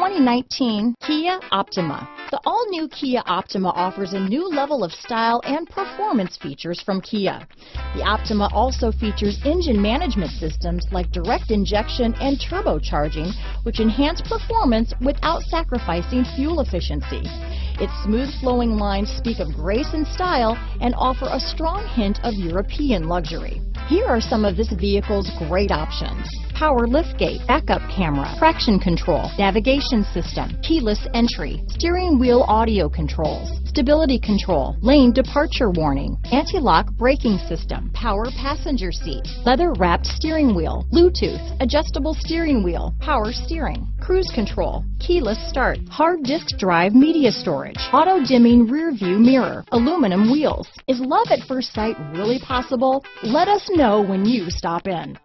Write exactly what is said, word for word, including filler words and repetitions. twenty nineteen Kia Optima. The all-new Kia Optima offers a new level of style and performance features from Kia. The Optima also features engine management systems like direct injection and turbocharging, which enhance performance without sacrificing fuel efficiency. Its smooth-flowing lines speak of grace and style and offer a strong hint of European luxury. Here are some of this vehicle's great options: power liftgate, backup camera, traction control, navigation system, keyless entry, steering wheel audio controls, stability control, lane departure warning, anti-lock braking system, power passenger seat, leather-wrapped steering wheel, Bluetooth, adjustable steering wheel, power steering, cruise control, keyless start, hard disk drive media storage, auto-dimming rear-view mirror, aluminum wheels. Is love at first sight really possible? Let us know when you stop in.